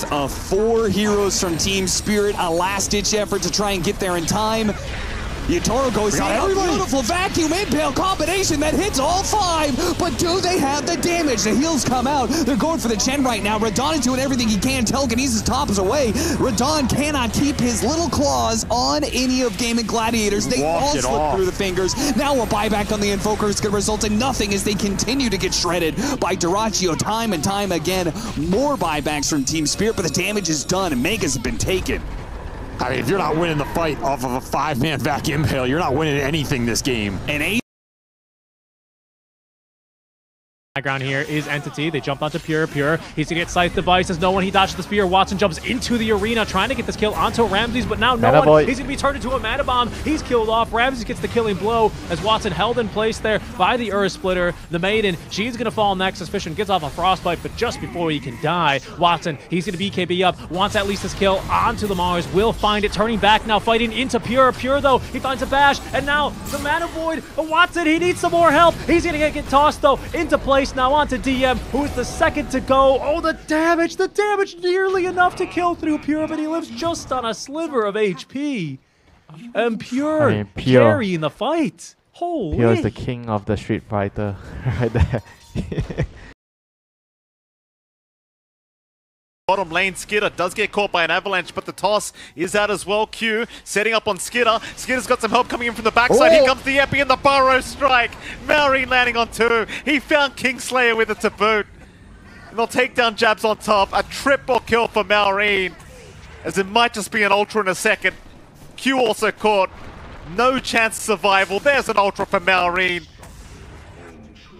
with four heroes from Team Spirit, a last-ditch effort to try and get there in time. Yatoro goes in, a beautiful vacuum impale combination that hits all five, but do they have the damage? The heals come out, they're going for the Chen right now. Radon is doing everything he can, telekinesis tops away. Radon cannot keep his little claws on any of Gaming Gladiators. They all slip through the fingers. Now a buyback on the Invoker is going to result in nothing as they continue to get shredded by Duraccio time and time again. More buybacks from Team Spirit, but the damage is done and Megas have been taken. I mean, if you're not winning the fight off of a five-man back impale, you're not winning anything this game. Background here is Entity. They jump onto Pure. Pure, he's gonna get scythe devices. No one, he dodges the spear. Watson jumps into the arena trying to get this kill onto Ramseys, but now no one. He's gonna be turned into a mana bomb. He's killed off. Ramseys gets the killing blow as Watson held in place there by the Ura Splitter. The Maiden, she's gonna fall next as Fishman gets off a frostbite, but just before he can die, Watson, he's gonna BKB up, wants at least this kill onto the Mars, will find it, turning back now, fighting into Pure. Pure though, he finds a bash, and now the mana void. Watson, he needs some more help. He's gonna get tossed though into place. Now on to DM, who is the second to go. Oh, the damage nearly enough to kill through Pure, but he lives just on a sliver of HP. And Pure, carrying the fight. Holy. Pure is the king of the Street Fighter right there. Bottom lane, Skitter does get caught by an avalanche, but the toss is out as well. Q setting up on Skitter. Skitter's got some help coming in from the backside. Here comes the Epi and the Burrow Strike. Maureen landing on two. He found Kingslayer with it to boot. And they'll take down jabs on top. A triple kill for Maureen, as it might just be an ultra in a second. Q also caught. No chance of survival. There's an ultra for Maureen.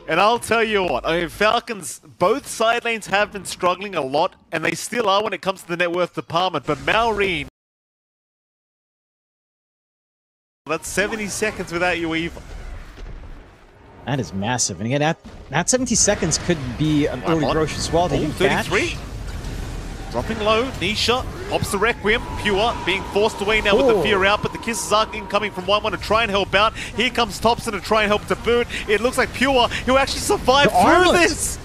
And I'll tell you what, I mean, Falcons, both side lanes have been struggling a lot, and they still are when it comes to the net worth department, but Maureen, that's 70 seconds without you either. That is massive, and again, that 70 seconds could be an early grocery swallow. They didn't catch. 33. Dropping low, Nisha pops the Requiem. Pure being forced away now with the fear out, but the kisses are incoming from 1-1 to try and help out. Here comes Topson to try and help to boot. It looks like Pure, who actually survived through this.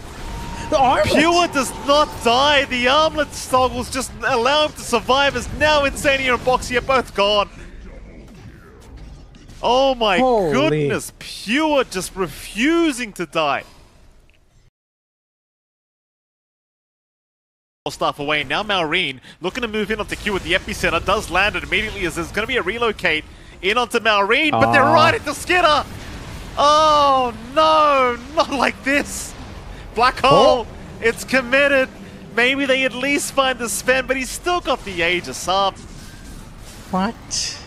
The armlet. Pure does not die. The armlet toggles just allow him to survive, as now Insania and Boxy are both gone. Oh my goodness, Pure just refusing to die. Stuff away. Now Maureen looking to move in onto Q with the epicenter, does land it immediately as there's going to be a relocate in onto Maureen, but they're right at the Skitter. Oh no, not like this. Black hole, it's committed. Maybe they at least find the Sven, but he's still got the Aegis up. What?